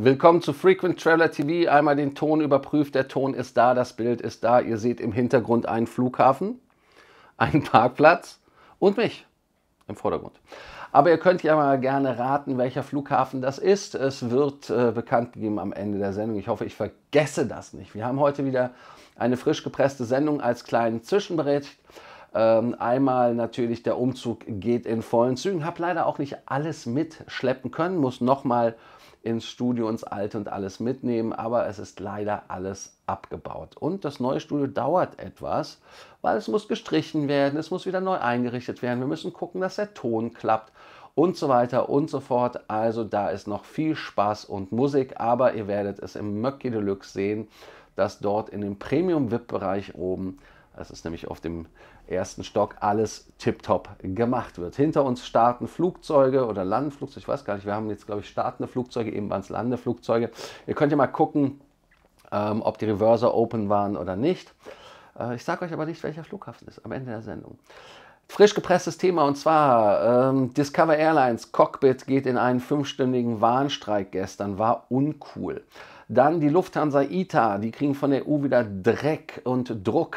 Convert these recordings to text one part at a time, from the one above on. Willkommen zu Frequent Traveler TV. Einmal den Ton überprüft. Der Ton ist da, das Bild ist da. Ihr seht im Hintergrund einen Flughafen, einen Parkplatz und mich im Vordergrund. Aber ihr könnt ja mal gerne raten, welcher Flughafen das ist. Es wird bekannt gegeben am Ende der Sendung. Ich hoffe, ich vergesse das nicht. Wir haben heute wieder eine frisch gepresste Sendung als kleinen Zwischenbericht. Einmal natürlich der Umzug geht in vollen Zügen. Habe leider auch nicht alles mitschleppen können. Muss nochmal ins Studio, ins Alte und alles mitnehmen, aber es ist leider alles abgebaut. Und das neue Studio dauert etwas, weil es muss gestrichen werden, es muss wieder neu eingerichtet werden, wir müssen gucken, dass der Ton klappt und so weiter und so fort. Also da ist noch viel Spaß und Musik, aber ihr werdet es im Mocky Deluxe sehen, dass dort in dem Premium-VIP-Bereich oben, das ist nämlich auf dem ersten Stock, alles tipptopp gemacht wird. Hinter uns starten Flugzeuge oder Landflugzeuge, ich weiß gar nicht, wir haben jetzt, glaube ich, startende Flugzeuge, eben waren es Landeflugzeuge. Ihr könnt ja mal gucken, ob die Reverser open waren oder nicht. Ich sage euch aber nicht, welcher Flughafen ist am Ende der Sendung. Frisch gepresstes Thema, und zwar Discover Airlines Cockpit geht in einen 5-stündigen Warnstreik gestern, war uncool. Dann die Lufthansa ITA, die kriegen von der EU wieder Dreck und Druck.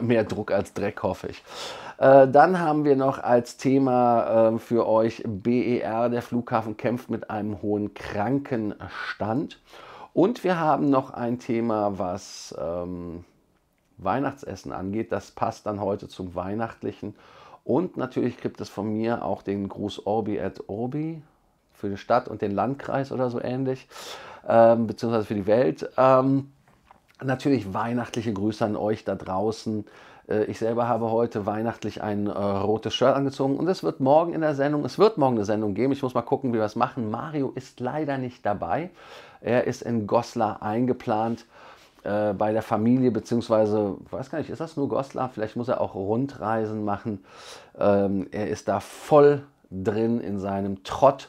Mehr Druck als Dreck, hoffe ich. Dann haben wir noch als Thema für euch BER, der Flughafen kämpft mit einem hohen Krankenstand. Und wir haben noch ein Thema, was Weihnachtsessen angeht. Das passt dann heute zum Weihnachtlichen. Und natürlich gibt es von mir auch den Gruß Orbi et Orbi für die Stadt und den Landkreis oder so ähnlich. Beziehungsweise für die Welt. Natürlich weihnachtliche Grüße an euch da draußen. Ich selber habe heute weihnachtlich ein rotes Shirt angezogen und es wird morgen in der Sendung, es wird morgen eine Sendung geben. Ich muss mal gucken, wie wir es machen. Mario ist leider nicht dabei. Er ist in Goslar eingeplant bei der Familie, beziehungsweise, weiß gar nicht, ist das nur Goslar? Vielleicht muss er auch Rundreisen machen. Er ist da voll drin in seinem Trott.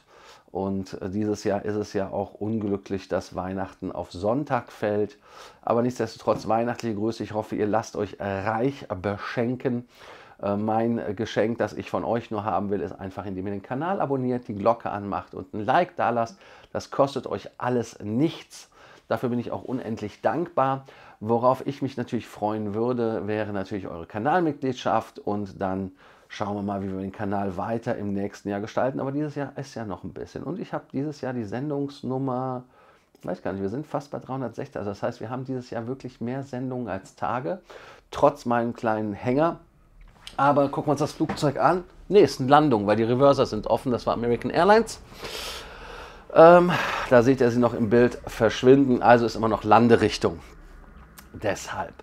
Und dieses Jahr ist es ja auch unglücklich, dass Weihnachten auf Sonntag fällt. Aber nichtsdestotrotz weihnachtliche Grüße. Ich hoffe, ihr lasst euch reich beschenken. Mein Geschenk, das ich von euch nur haben will, ist einfach, indem ihr den Kanal abonniert, die Glocke anmacht und ein Like da lasst. Das kostet euch alles nichts. Dafür bin ich auch unendlich dankbar. Worauf ich mich natürlich freuen würde, wäre natürlich eure Kanalmitgliedschaft, und dann schauen wir mal, wie wir den Kanal weiter im nächsten Jahr gestalten. Aber dieses Jahr ist ja noch ein bisschen. Und ich habe dieses Jahr die Sendungsnummer, weiß gar nicht, wir sind fast bei 360. Also das heißt, wir haben dieses Jahr wirklich mehr Sendungen als Tage, trotz meinem kleinen Hänger. Aber gucken wir uns das Flugzeug an. Ne, ist eine Landung, weil die Reverser sind offen. Das war American Airlines. Da seht ihr sie noch im Bild verschwinden. Also ist immer noch Landerichtung. Deshalb.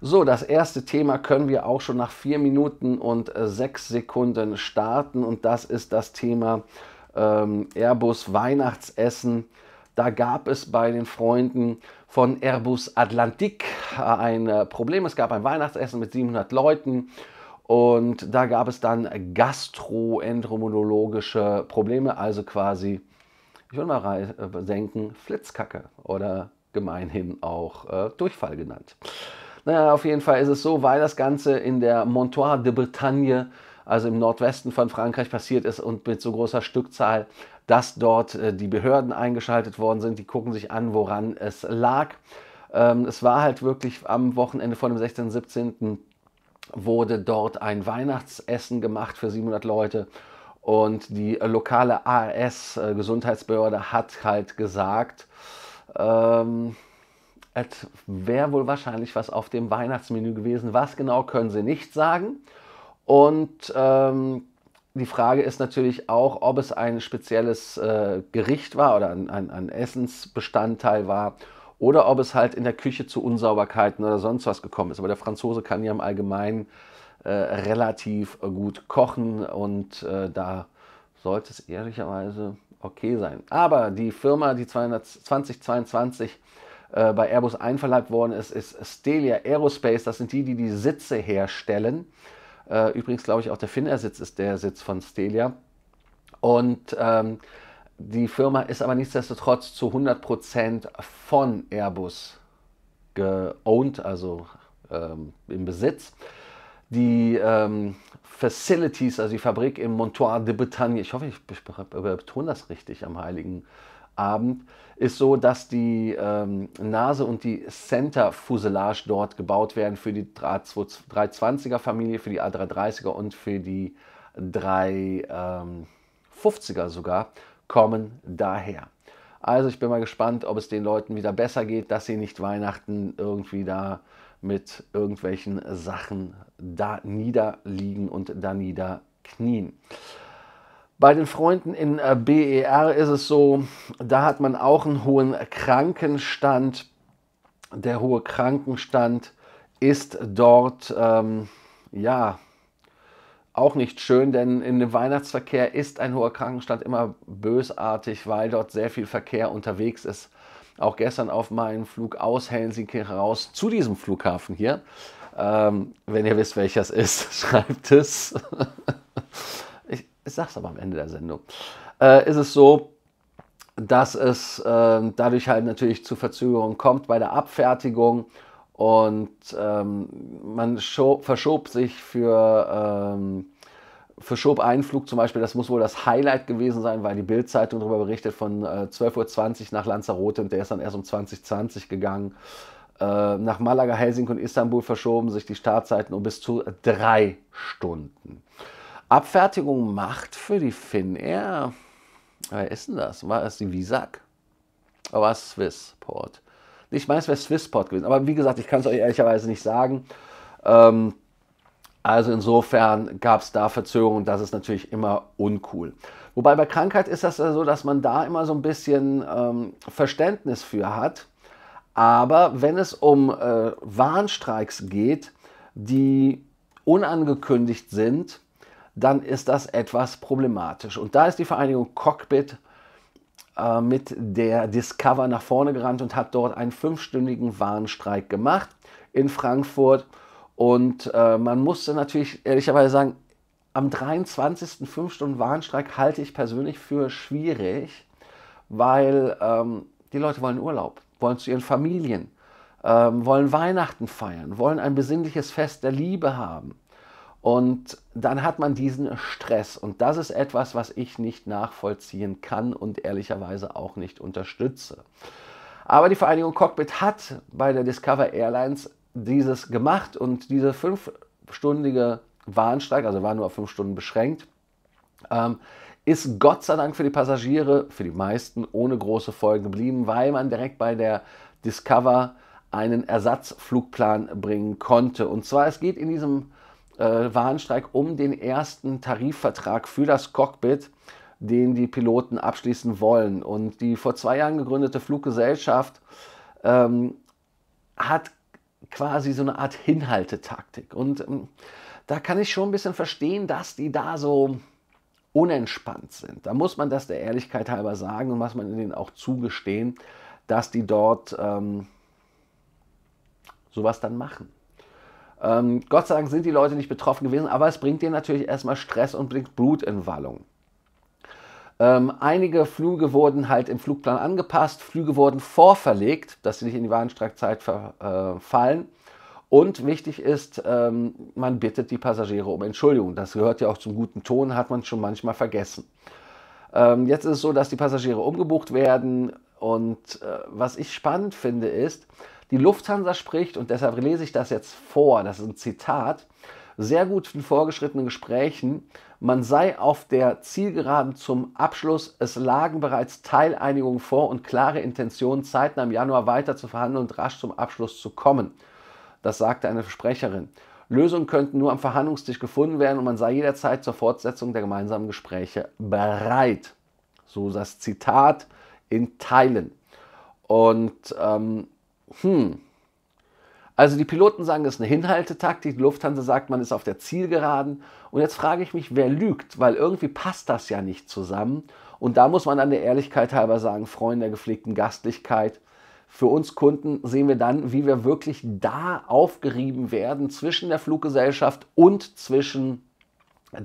So, das erste Thema können wir auch schon nach 4 Minuten und 6 Sekunden starten, und das ist das Thema Airbus Weihnachtsessen. Da gab es bei den Freunden von Airbus Atlantik ein Problem. Es gab ein Weihnachtsessen mit 700 Leuten und da gab es dann gastroenterologische Probleme, also quasi, ich will mal denken, Flitzkacke oder gemeinhin auch Durchfall genannt. Naja, auf jeden Fall ist es so, weil das Ganze in der Montoir de Bretagne, also im Nordwesten von Frankreich, passiert ist und mit so großer Stückzahl, dass dort die Behörden eingeschaltet worden sind. Die gucken sich an, woran es lag. Es war halt wirklich am Wochenende von dem 16. und 17. wurde dort ein Weihnachtsessen gemacht für 700 Leute. Und die lokale ARS, Gesundheitsbehörde, hat halt gesagt, es wäre wohl wahrscheinlich was auf dem Weihnachtsmenü gewesen. Was genau, können sie nicht sagen. Und die Frage ist natürlich auch, ob es ein spezielles Gericht war oder ein Essensbestandteil war oder ob es halt in der Küche zu Unsauberkeiten oder sonst was gekommen ist. Aber der Franzose kann ja im Allgemeinen relativ gut kochen, und da sollte es ehrlicherweise okay sein. Aber die Firma, die 2022 bei Airbus einverleibt worden ist, ist Stelia Aerospace. Das sind die Sitze herstellen. Übrigens glaube ich auch der Finnair-Sitz ist der Sitz von Stelia. Und die Firma ist aber nichtsdestotrotz zu 100% von Airbus geowned, also im Besitz. Die Facilities, also die Fabrik im Montoir de Bretagne, ich hoffe, ich betone das richtig am Heiligen Abend, ist so, dass die Nase und die Center-Fuselage dort gebaut werden für die 320er-Familie, für die A330er und für die 350er sogar, kommen daher. Also ich bin mal gespannt, ob es den Leuten wieder besser geht, dass sie nicht Weihnachten irgendwie da mit irgendwelchen Sachen da niederliegen und da niederknien. Bei den Freunden in BER ist es so, da hat man auch einen hohen Krankenstand. Der hohe Krankenstand ist dort, ja, auch nicht schön, denn in dem Weihnachtsverkehr ist ein hoher Krankenstand immer bösartig, weil dort sehr viel Verkehr unterwegs ist. Auch gestern auf meinem Flug aus Helsinki heraus zu diesem Flughafen hier. Wenn ihr wisst, welches ist, schreibt es. Ich sag's aber am Ende der Sendung, ist es so, dass es dadurch halt natürlich zu Verzögerungen kommt bei der Abfertigung und man verschob sich verschob einen Flug zum Beispiel, das muss wohl das Highlight gewesen sein, weil die Bild-Zeitung darüber berichtet, von 12:20 Uhr nach Lanzarote und der ist dann erst um 20:20 Uhr gegangen. Nach Malaga, Helsinki und Istanbul verschoben sich die Startzeiten um bis zu 3 Stunden. Abfertigung macht für die Finnair, wer ist denn das? War es die Visag? Oder war es Swissport? Ich meine, es wäre Swissport gewesen, aber wie gesagt, ich kann es euch ehrlicherweise nicht sagen. Also insofern gab es da Verzögerungen, das ist natürlich immer uncool. Wobei bei Krankheit ist das so, dass man da immer so ein bisschen Verständnis für hat. Aber wenn es um Warnstreiks geht, die unangekündigt sind, dann ist das etwas problematisch. Und da ist die Vereinigung Cockpit mit der Discover nach vorne gerannt und hat dort einen 5-stündigen Warnstreik gemacht in Frankfurt. Und man musste natürlich ehrlicherweise sagen, am 23. 5-Stunden Warnstreik halte ich persönlich für schwierig, weil die Leute wollen Urlaub, wollen zu ihren Familien, wollen Weihnachten feiern, wollen ein besinnliches Fest der Liebe haben. Und dann hat man diesen Stress und das ist etwas, was ich nicht nachvollziehen kann und ehrlicherweise auch nicht unterstütze. Aber die Vereinigung Cockpit hat bei der Discover Airlines dieses gemacht und diese 5-stündige Warnstreik, also war nur auf 5 Stunden beschränkt, ist Gott sei Dank für die Passagiere, für die meisten, ohne große Folgen geblieben, weil man direkt bei der Discover einen Ersatzflugplan bringen konnte. Und zwar, es geht in diesem Warnstreik um den ersten Tarifvertrag für das Cockpit, den die Piloten abschließen wollen. Und die vor 2 Jahren gegründete Fluggesellschaft hat quasi so eine Art Hinhaltetaktik. Und da kann ich schon ein bisschen verstehen, dass die da so unentspannt sind. Da muss man das der Ehrlichkeit halber sagen und muss man ihnen auch zugestehen, dass die dort sowas dann machen. Gott sei Dank sind die Leute nicht betroffen gewesen, aber es bringt denen natürlich erstmal Stress und bringt Blut in Wallung. Einige Flüge wurden halt im Flugplan angepasst, Flüge wurden vorverlegt, dass sie nicht in die Warnstreikzeit fallen. Und wichtig ist, man bittet die Passagiere um Entschuldigung. Das gehört ja auch zum guten Ton, hat man schon manchmal vergessen. Jetzt ist es so, dass die Passagiere umgebucht werden und was ich spannend finde ist, die Lufthansa spricht, und deshalb lese ich das jetzt vor, das ist ein Zitat, sehr gut in vorgeschrittenen Gesprächen, man sei auf der Zielgeraden zum Abschluss, es lagen bereits Teileinigungen vor und klare Intentionen, zeitnah im Januar weiter zu verhandeln und rasch zum Abschluss zu kommen. Das sagte eine Sprecherin. Lösungen könnten nur am Verhandlungstisch gefunden werden und man sei jederzeit zur Fortsetzung der gemeinsamen Gespräche bereit. So das Zitat in Teilen. Und also die Piloten sagen, das ist eine Hinhaltetaktik, die Lufthansa sagt, man ist auf der Zielgeraden und jetzt frage ich mich, wer lügt, weil irgendwie passt das ja nicht zusammen und da muss man an der Ehrlichkeit halber sagen, Freunde der gepflegten Gastlichkeit, für uns Kunden sehen wir dann, wie wir wirklich da aufgerieben werden zwischen der Fluggesellschaft und zwischen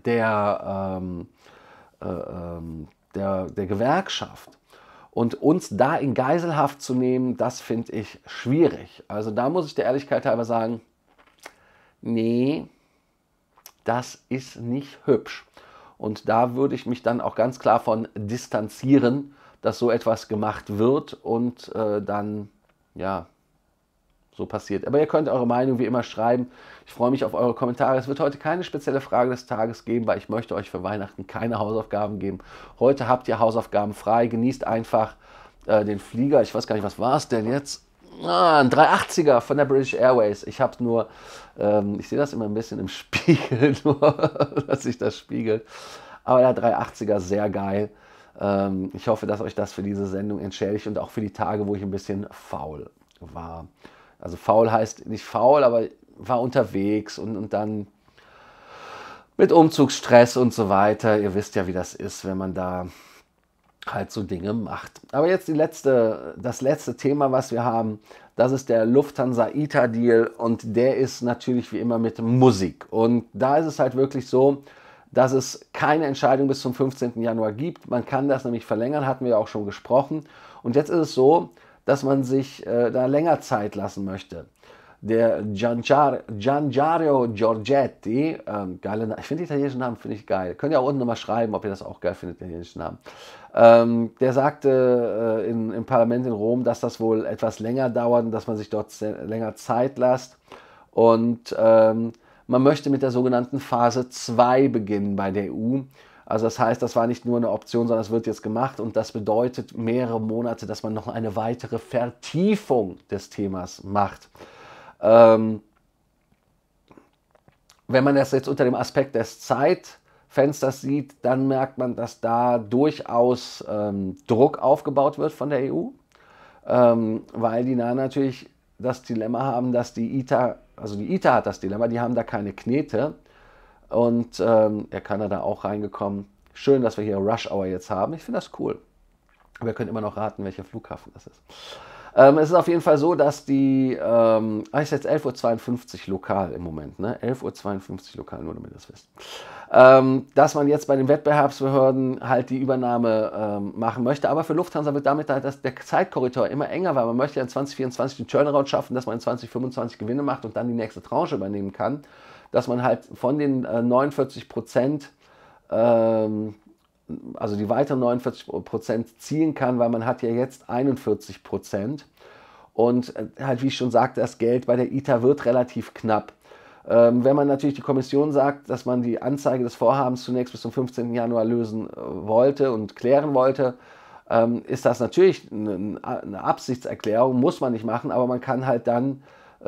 der Gewerkschaft. Und uns da in Geiselhaft zu nehmen, das finde ich schwierig. Also da muss ich der Ehrlichkeit halber sagen, nee, das ist nicht hübsch. Und da würde ich mich dann auch ganz klar von distanzieren, dass so etwas gemacht wird und dann, ja, so passiert. Aber ihr könnt eure Meinung wie immer schreiben. Ich freue mich auf eure Kommentare. Es wird heute keine spezielle Frage des Tages geben, weil ich möchte euch für Weihnachten keine Hausaufgaben geben. Heute habt ihr Hausaufgaben frei. Genießt einfach den Flieger. Ich weiß gar nicht, was war es denn jetzt? Ah, ein 380er von der British Airways. Ich habe nur, ich sehe das immer ein bisschen im Spiegel, nur, dass sich das spiegelt. Aber der 380er, sehr geil. Ich hoffe, dass euch das für diese Sendung entschädigt und auch für die Tage, wo ich ein bisschen faul war. Also faul heißt nicht faul, aber war unterwegs und dann mit Umzugsstress und so weiter. Ihr wisst ja, wie das ist, wenn man da halt so Dinge macht. Aber jetzt das letzte Thema, was wir haben, das ist der Lufthansa-ITA-Deal und der ist natürlich wie immer mit Musik. Und da ist es halt wirklich so, dass es keine Entscheidung bis zum 15. Januar gibt. Man kann das nämlich verlängern, hatten wir auch schon gesprochen. Und jetzt ist es so, dass man sich da länger Zeit lassen möchte. Der Giancarlo Giorgetti, geile Namen, ich finde italienischen Namen, finde ich geil. Könnt ihr auch unten nochmal schreiben, ob ihr das auch geil findet, italienischen Namen. Der sagte im Parlament in Rom, dass das wohl etwas länger dauert und dass man sich dort länger Zeit lässt. Und man möchte mit der sogenannten Phase 2 beginnen bei der EU. Also das heißt, das war nicht nur eine Option, sondern es wird jetzt gemacht und das bedeutet mehrere Monate, dass man noch eine weitere Vertiefung des Themas macht. Wenn man das jetzt unter dem Aspekt des Zeitfensters sieht, dann merkt man, dass da durchaus Druck aufgebaut wird von der EU, weil die da natürlich das Dilemma haben, dass die ITA, also die ITA hat das Dilemma, die haben da keine Knete. Und er kann da auch reingekommen. Schön, dass wir hier Rush Hour jetzt haben. Ich finde das cool. Aber ihr könnt immer noch raten, welcher Flughafen das ist. Es ist auf jeden Fall so, dass die... ist jetzt 11:52 Uhr lokal im Moment. Ne? 11:52 Uhr lokal, nur damit ihr das wisst. Dass man jetzt bei den Wettbewerbsbehörden halt die Übernahme machen möchte. Aber für Lufthansa wird damit halt der Zeitkorridor immer enger, weil man möchte in 2024 den Turnaround schaffen, dass man in 2025 Gewinne macht und dann die nächste Tranche übernehmen kann. Dass man halt von den 49%, also die weiteren 49% ziehen kann, weil man hat ja jetzt 41%. Und halt, wie ich schon sagte, das Geld bei der ITA wird relativ knapp. Wenn man natürlich die Kommission sagt, dass man die Anzeige des Vorhabens zunächst bis zum 15. Januar lösen wollte und klären wollte, ist das natürlich eine Absichtserklärung, muss man nicht machen, aber man kann halt dann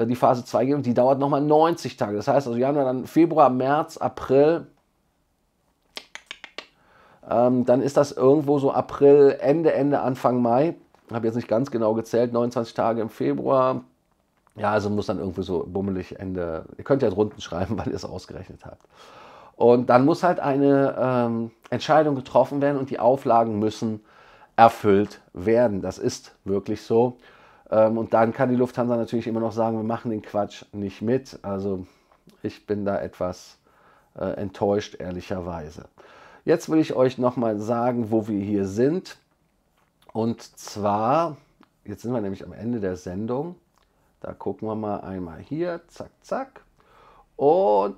die Phase 2 geben, die dauert nochmal 90 Tage. Das heißt, also Januar, dann Februar, März, April, dann ist das irgendwo so April, Ende, Anfang Mai. Ich habe jetzt nicht ganz genau gezählt, 29 Tage im Februar. Ja, also muss dann irgendwo so bummelig Ende, ihr könnt ja drunten schreiben, weil ihr es ausgerechnet habt. Und dann muss halt eine Entscheidung getroffen werden und die Auflagen müssen erfüllt werden. Das ist wirklich so. Und dann kann die Lufthansa natürlich immer noch sagen, wir machen den Quatsch nicht mit. Also ich bin da etwas enttäuscht, ehrlicherweise. Jetzt will ich euch nochmal sagen, wo wir hier sind. Und zwar, jetzt sind wir nämlich am Ende der Sendung. Da gucken wir mal einmal hier, zack, zack. Und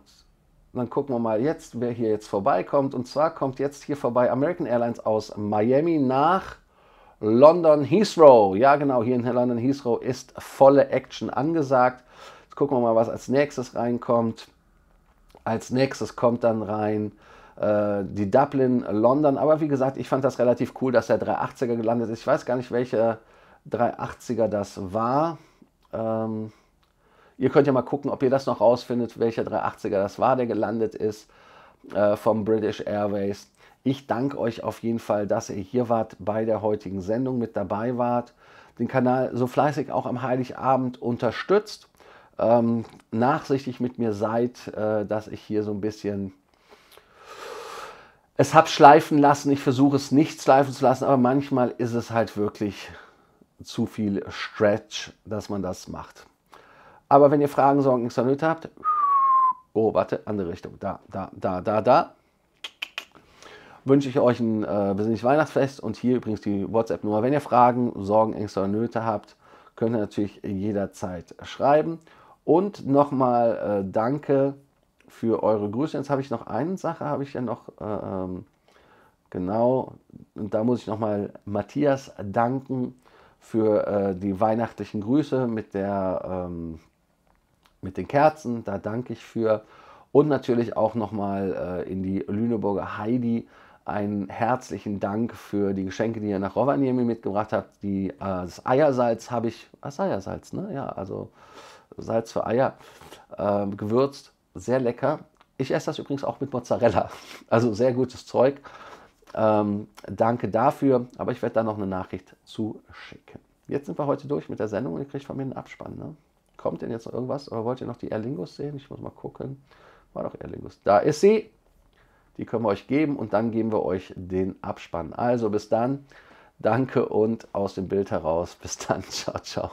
dann gucken wir mal jetzt, wer hier jetzt vorbeikommt. Und zwar kommt jetzt hier vorbei American Airlines aus Miami nach London Heathrow, ja genau, hier in London Heathrow ist volle Action angesagt. Jetzt gucken wir mal, was als nächstes reinkommt. Als nächstes kommt dann rein die Dublin, London. Aber wie gesagt, ich fand das relativ cool, dass der 380er gelandet ist. Ich weiß gar nicht, welcher 380er das war. Ihr könnt ja mal gucken, ob ihr das noch rausfindet, welcher 380er das war, der gelandet ist vom British Airways. Ich danke euch auf jeden Fall, dass ihr hier wart, bei der heutigen Sendung mit dabei wart, den Kanal so fleißig auch am Heiligabend unterstützt, nachsichtig mit mir seid, dass ich hier so ein bisschen es hab schleifen lassen. Ich versuche es nicht schleifen zu lassen, aber manchmal ist es halt wirklich zu viel Stretch, dass man das macht. Aber wenn ihr Fragen, Sorgen, nichts vernötigt habt, oh, warte, andere Richtung, da. Wünsche ich euch ein besinnliches Weihnachtsfest und hier übrigens die WhatsApp-Nummer. Wenn ihr Fragen, Sorgen, Ängste oder Nöte habt, könnt ihr natürlich jederzeit schreiben. Und nochmal danke für eure Grüße. Jetzt habe ich noch eine Sache, habe ich ja noch Genau, und da muss ich nochmal Matthias danken für die weihnachtlichen Grüße mit den Kerzen, da danke ich für. Und natürlich auch nochmal in die Lüneburger Heidi einen herzlichen Dank für die Geschenke, die ihr nach Rovaniemi mitgebracht habt. Das Eiersalz habe ich, das Eiersalz, ne? Ja, also Salz für Eier, gewürzt, sehr lecker. Ich esse das übrigens auch mit Mozzarella, also sehr gutes Zeug. Danke dafür, aber ich werde da noch eine Nachricht zuschicken. Jetzt sind wir heute durch mit der Sendung und ihr kriegt von mir einen Abspann. Ne? Kommt denn jetzt noch irgendwas? Oder wollt ihr noch die Aer Lingus sehen? Ich muss mal gucken. War doch Aer Lingus. Da ist sie. Die können wir euch geben und dann geben wir euch den Abspann. Also bis dann. Danke und aus dem Bild heraus. Bis dann. Ciao, ciao.